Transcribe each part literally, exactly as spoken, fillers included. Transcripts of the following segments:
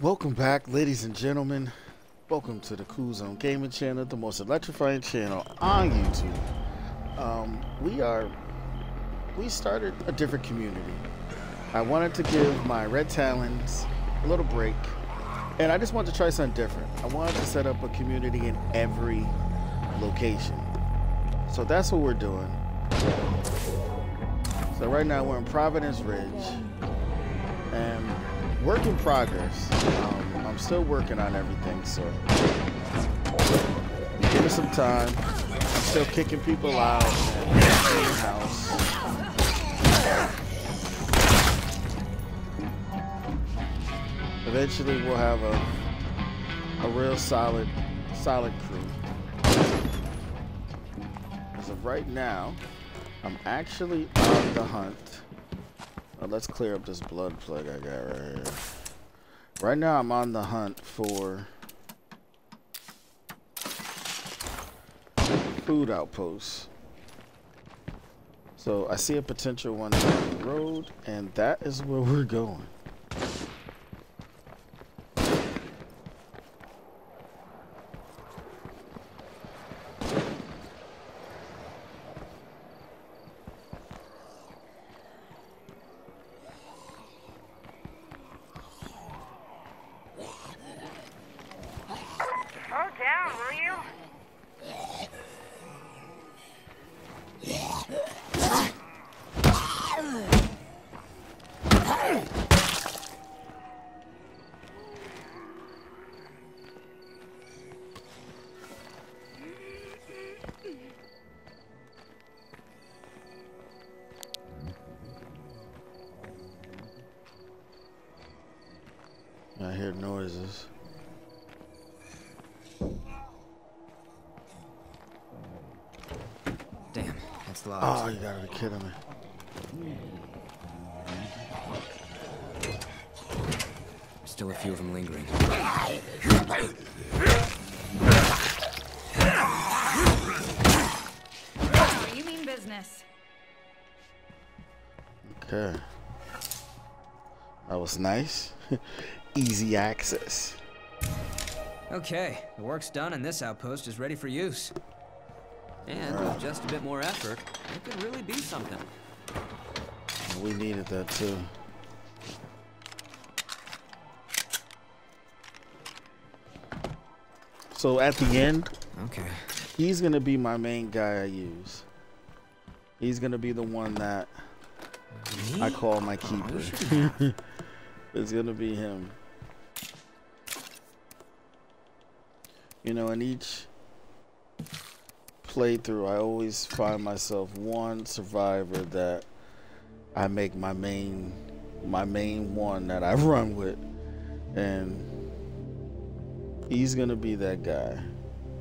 Welcome back, ladies and gentlemen. Welcome to the Cool Zone Gaming Channel, the most electrifying channel on YouTube. Um, we are, we started a different community. I wanted to give my Red Talons a little break, and I just wanted to try something different. I wanted to set up a community in every location. So that's what we're doing. So right now we're in Providence Ridge, and work in progress. Um, I'm still working on everything, so give it some time. I'm still kicking people out and in the house. Eventually, we'll have a a real solid solid crew. As of right now, I'm actually on the hunt. Let's clear up this blood plug I got right here. Right now I'm on the hunt for food outposts. So I see a potential one down the road, and that is where we're going. I hear noises. Damn, that's loud. Oh, you gotta be kidding me. Still a few of them lingering. You mean business. Okay. That was nice. Easy access. Okay, the work's done and this outpost is ready for use. And right, with just a bit more effort, it could really be something. We needed that too. So at the end, okay, he's gonna be my main guy I use. He's gonna be the one that Me? I call my keeper. Oh, it's gonna be him. You know, in each playthrough, I always find myself one survivor that I make my main, my main one that I run with, and he's gonna be that guy.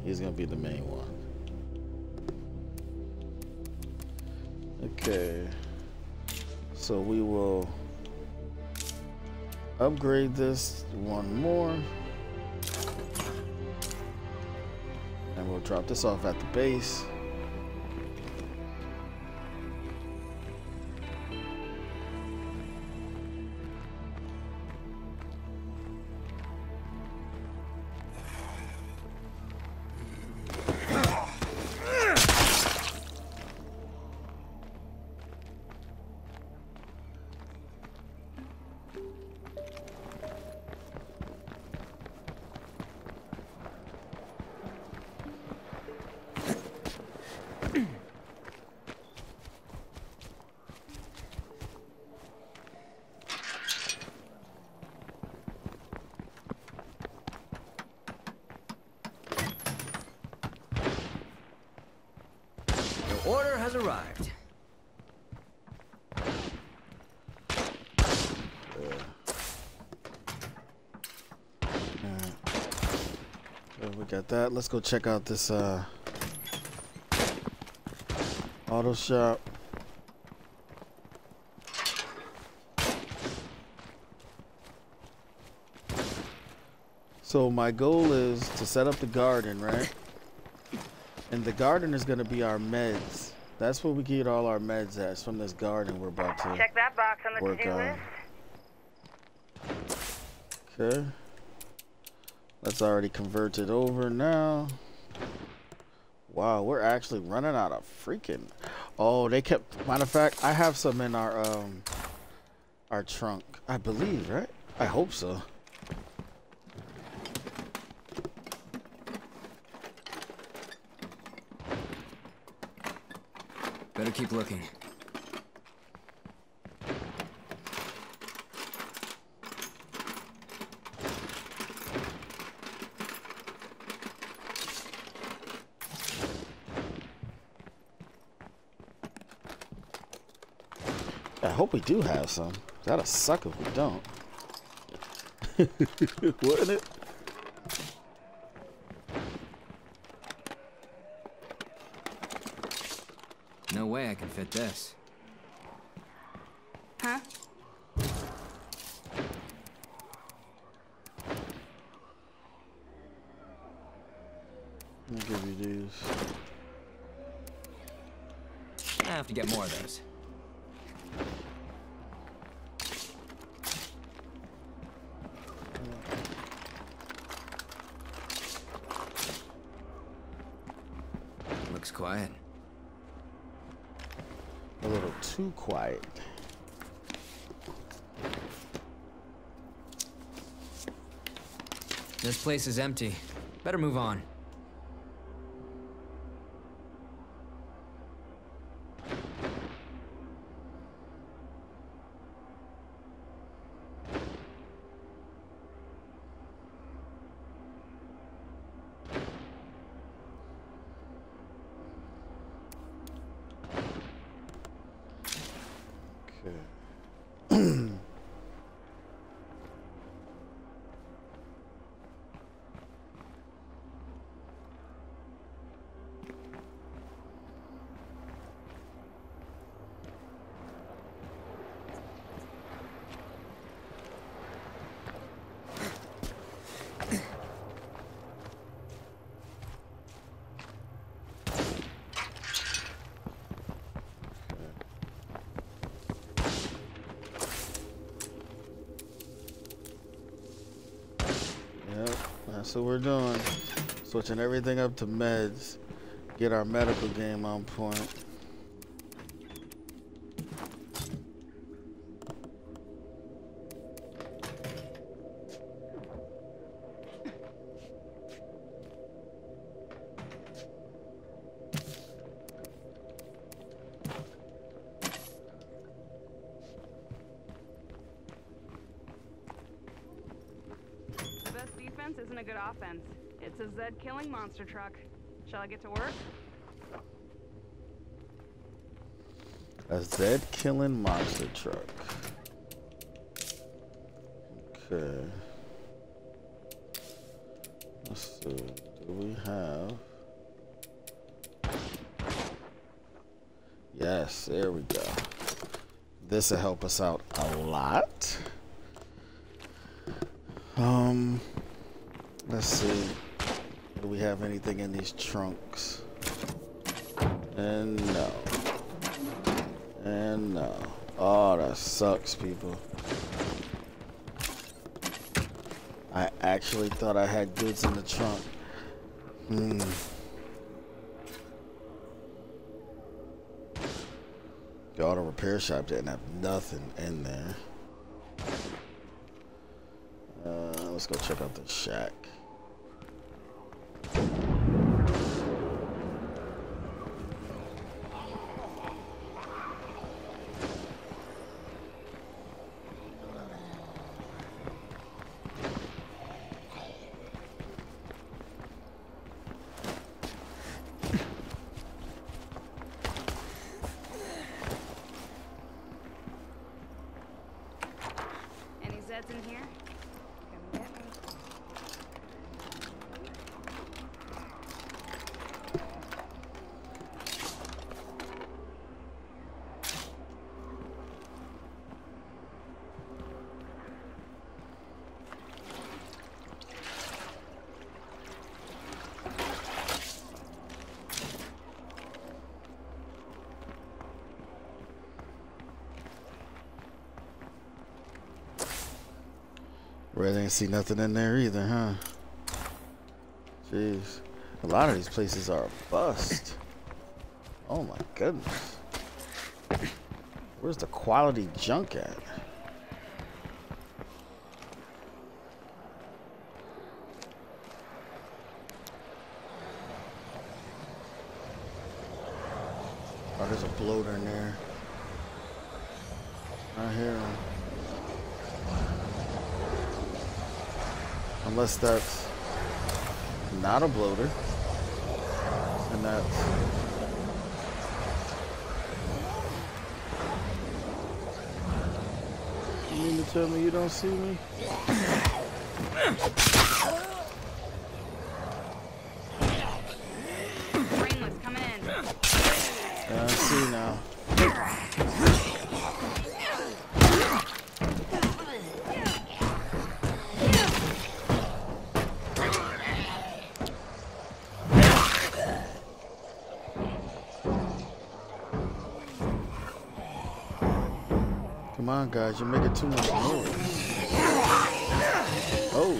He's gonna be the main one. Okay, so we will upgrade this one more, and we'll drop this off at the base. Order has arrived. Yeah. So we got that. Let's go check out this uh, auto shop. So my goal is to set up the garden, right? And the garden is going to be our meds. That's where we get all our meds at. It's from this garden we're about to check that box on the to-do list. Okay. That's already converted over now. Wow, we're actually running out of freaking... Oh, they kept... Matter of fact, I have some in our, um... our trunk, I believe, right? I hope so. Better keep looking. I hope we do have some. That'll suck if we don't. Wouldn't it? No way I can fit this. Huh? I'll give you these. I have to get more of those. Quiet. A little too quiet. This place is empty. Better move on. So we're doing switching everything up to meds, get our medical game on point. Monster truck. Shall I get to work? A Zed killing monster truck. Okay. Let's see. Do we have? Yes, there we go. This'll help us out a lot. Um let's see. Do we have anything in these trunks? And no. And no. Oh, that sucks, people. I actually thought I had goods in the trunk. Hmm. The auto repair shop didn't have nothing in there. Uh, let's go check out the shack. Red ain't see nothing in there either, huh? Jeez. A lot of these places are a bust. Oh my goodness. Where's the quality junk at? Oh, there's a bloater in there. I hear him. Unless that's not a bloater. And that's... You mean to tell me you don't see me? Brainless coming in. Yeah, I see now. Come on, guys, you're making too much noise. Oh,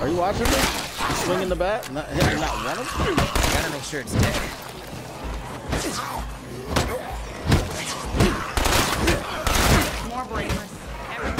are you watching me? Swinging the bat, not hitting not one of them. Gotta make sure it's dead. More brainless, every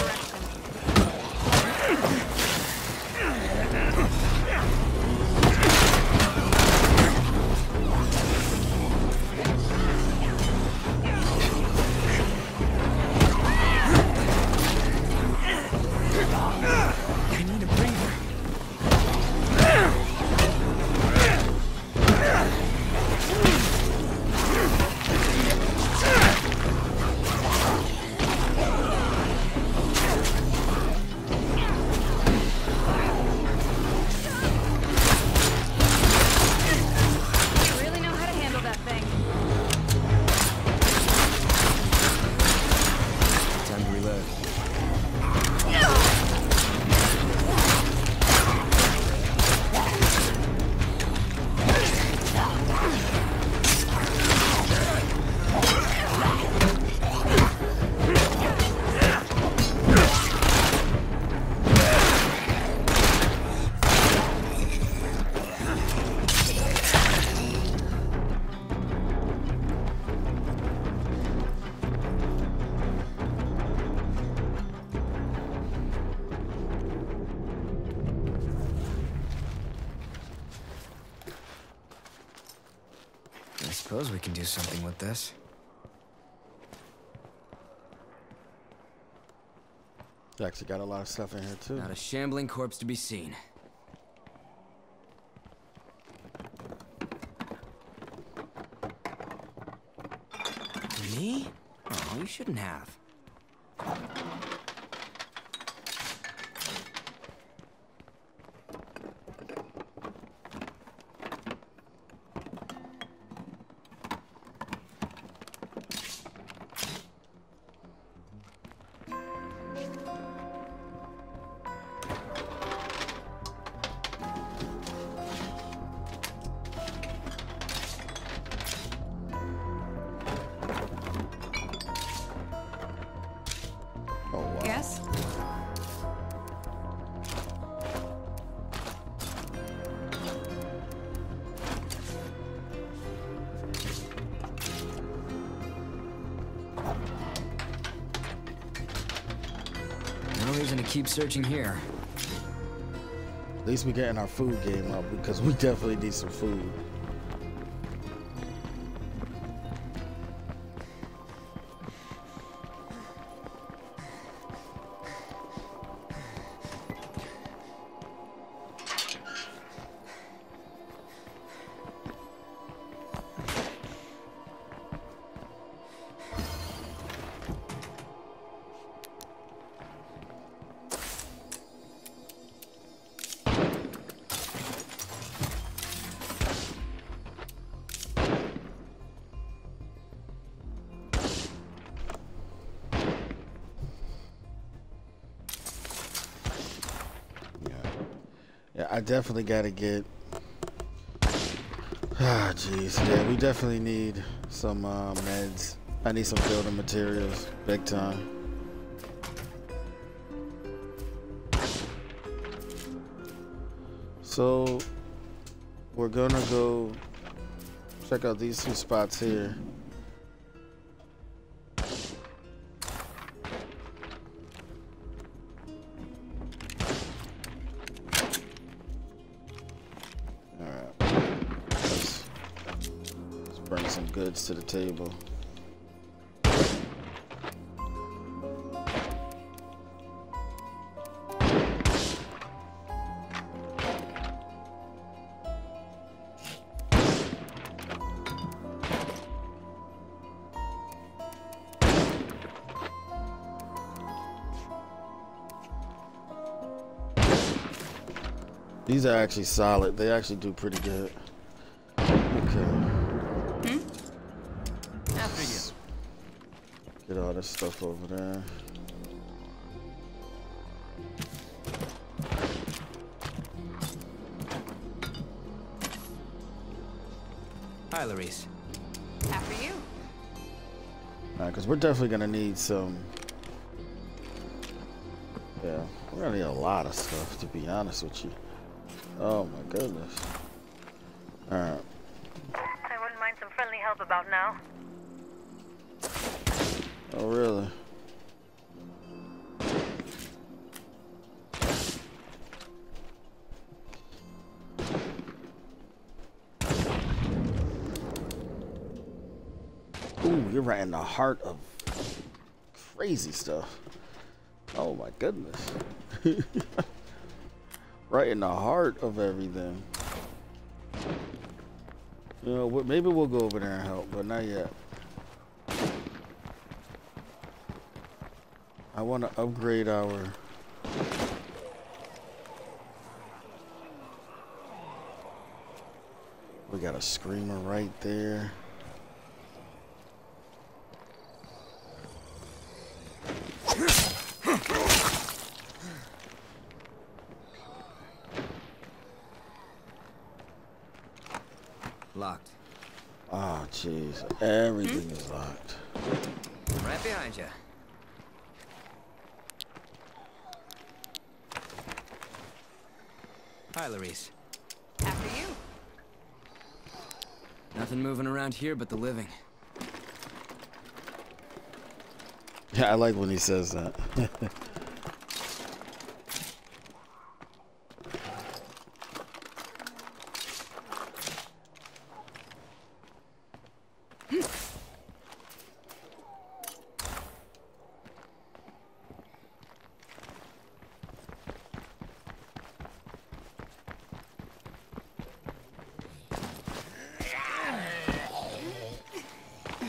I suppose we can do something with this. You actually got a lot of stuff in here too. Not a shambling corpse to be seen. Me? Oh, you shouldn't have. Keep searching here. At least we're getting our food game up because we definitely need some food. I definitely gotta get. Ah, jeez, yeah, we definitely need some uh, meds. I need some building materials, big time. So we're gonna go check out these two spots here. Goods to the table. These are actually solid. They actually do pretty good. Okay. Get all this stuff over there. Hi, Larice. After you. All right, because we're definitely gonna need some. Yeah, we're gonna need a lot of stuff, to be honest with you. Oh my goodness. All right. I wouldn't mind some friendly help about now. Oh, really? Ooh, you're right in the heart of crazy stuff. Oh my goodness. Right in the heart of everything. You know, maybe we'll go over there and help, but not yet. I want to upgrade our we got a screamer right there. Locked. Oh jeez, everything hmm? is locked. Right behind you. Larice. After you. Nothing moving around here but the living. Yeah, I like when he says that.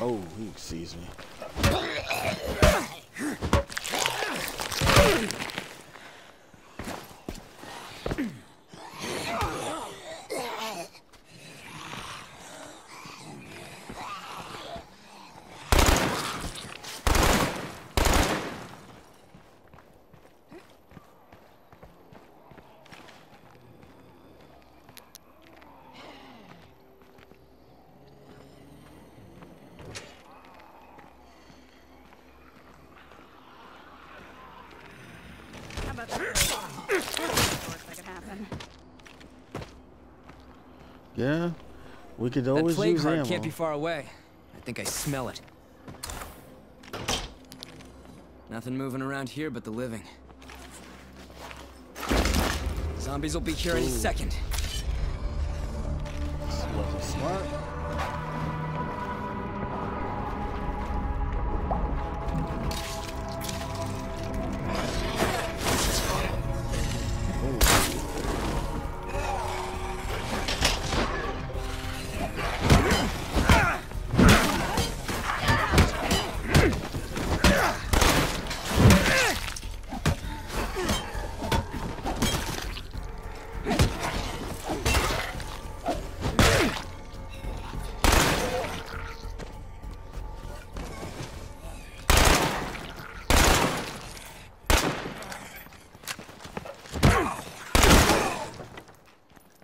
Oh, he sees me. Yeah, we could always that use ammo. Can't be far away. I think I smell it. Nothing moving around here but the living. Zombies will be here Ooh. any second. Smart, smart.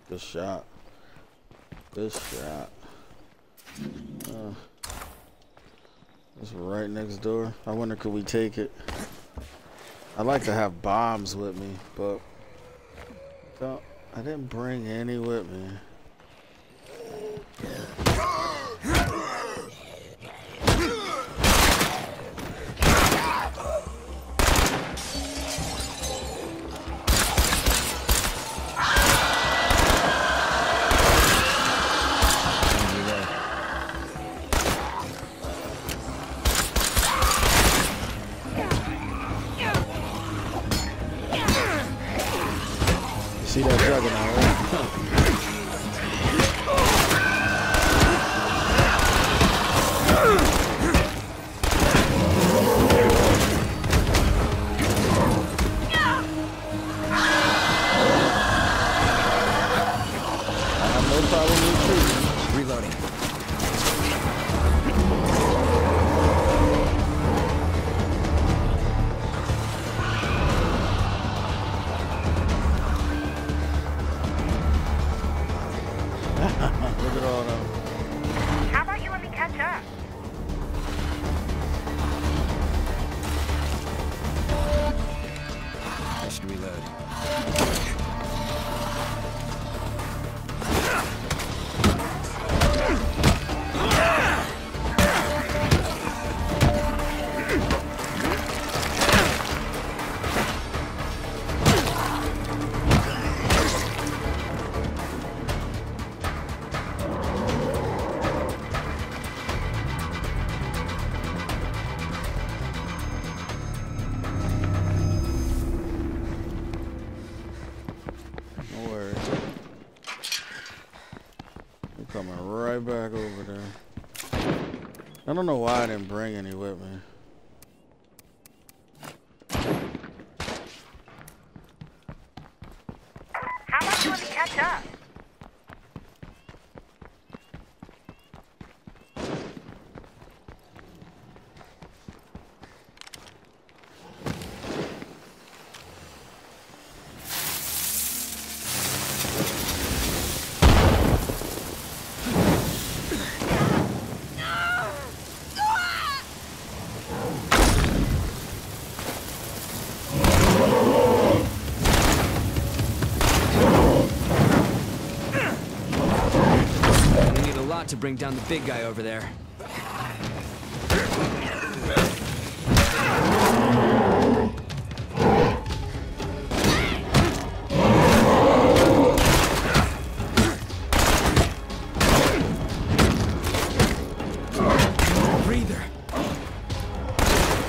Good shot. Good shot. Uh, it's right next door. I wonder, could we take it? I'd like to have bombs with me, but I don't, I didn't bring any with me. Back over there. I don't know why I didn't bring any with me. How much you want to catch up? To bring down the big guy over there. Breather.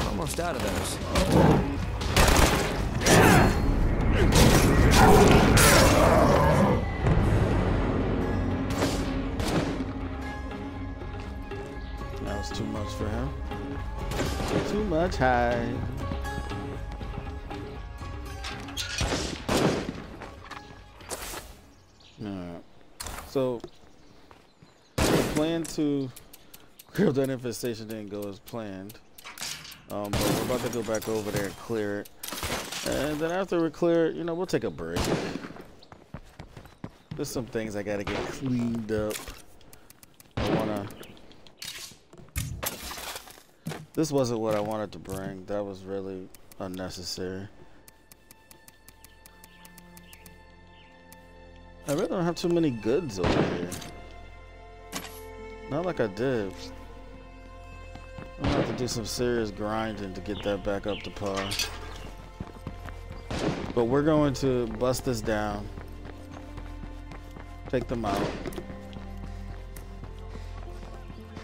Almost out of those. Too much for him. Too much high. Alright. So, the plan to clear that infestation didn't go as planned. Um, but we're about to go back over there and clear it. And then after we clear it, you know, we'll take a break. There's some things I gotta get cleaned up. I wanna... This wasn't what I wanted to bring. That was really unnecessary. I really don't have too many goods over here. Not like I did. I'm gonna have to do some serious grinding to get that back up to par. But we're going to bust this down. Take them out.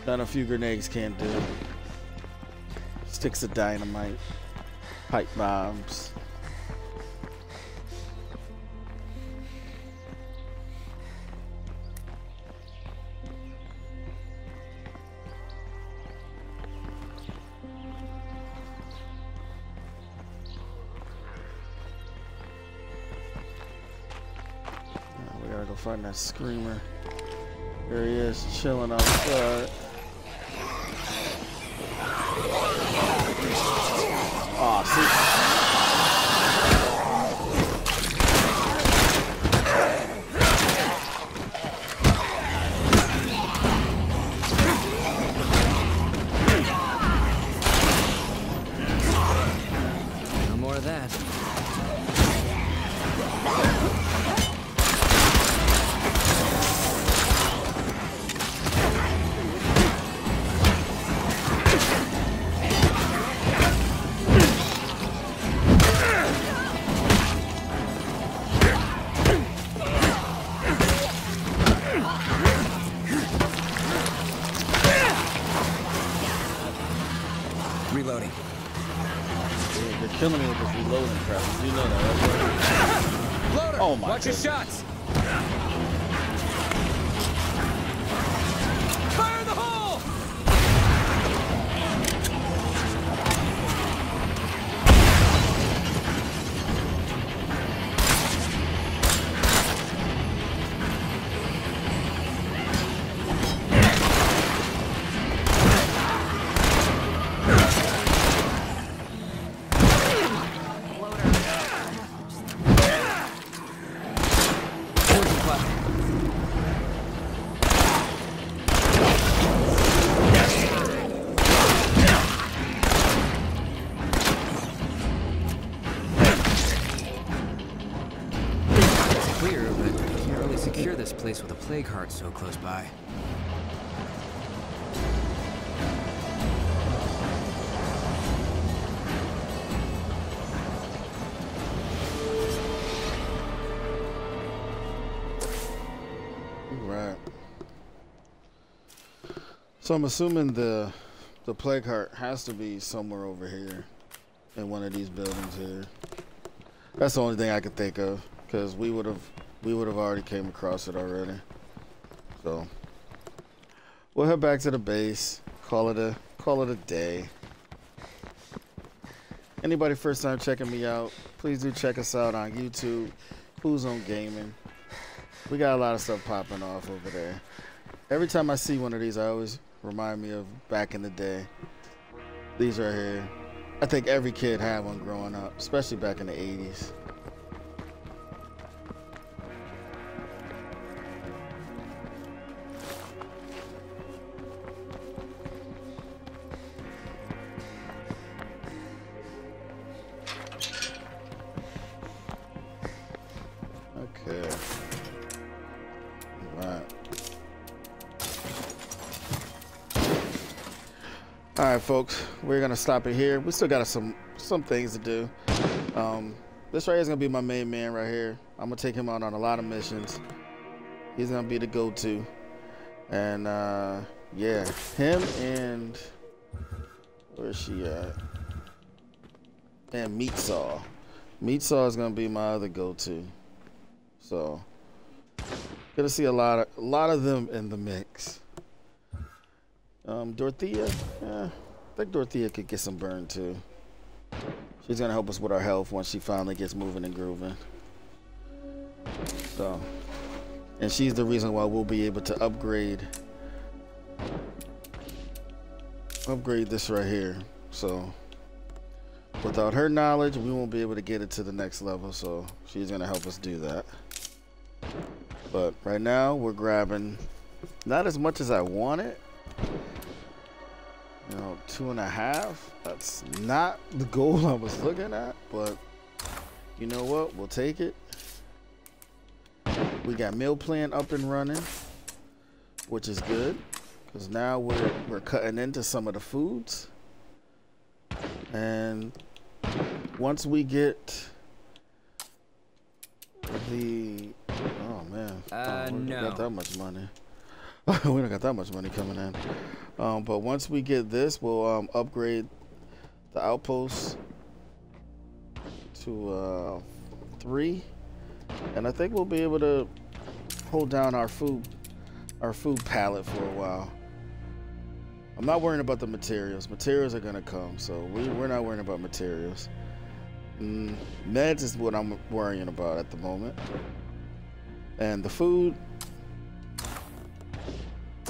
Not a few grenades can't do. Sticks of dynamite, pipe bombs. Oh, we gotta go find that screamer. There he is, chilling outside. Oh, see. No more of that. loading crap. You know that, right? Loader, oh my watch goodness. Your shots. Fire the hole! Plague heart so close by. All right. So I'm assuming the the plague heart has to be somewhere over here in one of these buildings here. That's the only thing I could think of, because we would have we would have already came across it already. So we'll head back to the base, call it a call it a day. Anybody first time checking me out, please do check us out on YouTube, Cool Zone Gaming. We got a lot of stuff popping off over there. Every time I see one of these, I always remind me of back in the day. These right here. I think every kid had one growing up, especially back in the eighties. Folks, we're gonna stop it here. We still got some some things to do. Um this right here is gonna be my main man right here. I'm gonna take him out on a lot of missions. He's gonna be the go-to, and uh yeah, him and where's she at, and Meatsaw Meatsaw is gonna be my other go-to. So gonna see a lot of a lot of them in the mix. um Dorothea, yeah, I think Dorothea could get some burn too. She's gonna help us with our health once she finally gets moving and grooving. So, and she's the reason why we'll be able to upgrade upgrade this right here. So without her knowledge, we won't be able to get it to the next level. So she's gonna help us do that. But right now we're grabbing not as much as I wanted. You know, two and a half, that's not the goal I was looking at, but you know what, we'll take it. We got meal plan up and running, which is good, because now we're we're cutting into some of the foods. And once we get the oh man uh, oh, we no. got that much money we don't got that much money coming in. Um, but once we get this, we'll um, upgrade the outpost to uh, three, and I think we'll be able to hold down our food, our food palette for a while. I'm not worrying about the materials. Materials are gonna come, so we, we're not worrying about materials. Mm, meds is what I'm worrying about at the moment, and the food.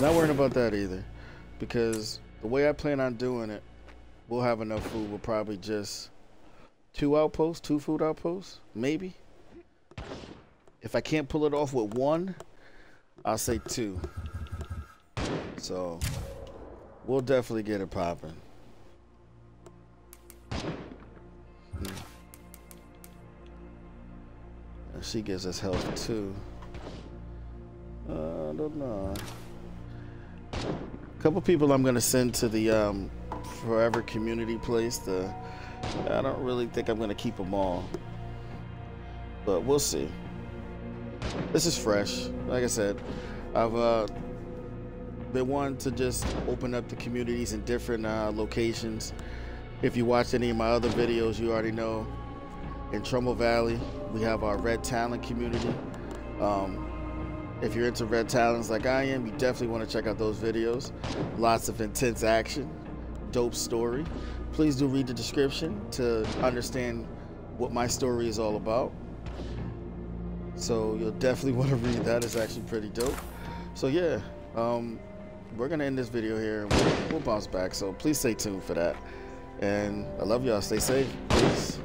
Not worrying about that either, because the way I plan on doing it, we'll have enough food. We'll probably just two outposts, two food outposts, maybe. If I can't pull it off with one, I'll say two. So we'll definitely get it popping. And she gives us health too. Uh, I don't know. Couple people I'm gonna send to the um, Forever Community place. The I don't really think I'm gonna keep them all, but we'll see. This is fresh. Like I said, I've uh, been wanting to just open up the communities in different uh, locations. If you watched any of my other videos, you already know in Trumbull Valley. We have our Red Talon community. Um, if you're into Red Talons like I am, you definitely want to check out those videos. Lots of intense action, dope story. Please do read the description to understand what my story is all about. So you'll definitely want to read that. It's actually pretty dope. So yeah, um, we're gonna end this video here and we'll, we'll bounce back. So please stay tuned for that. And I love y'all, stay safe, peace.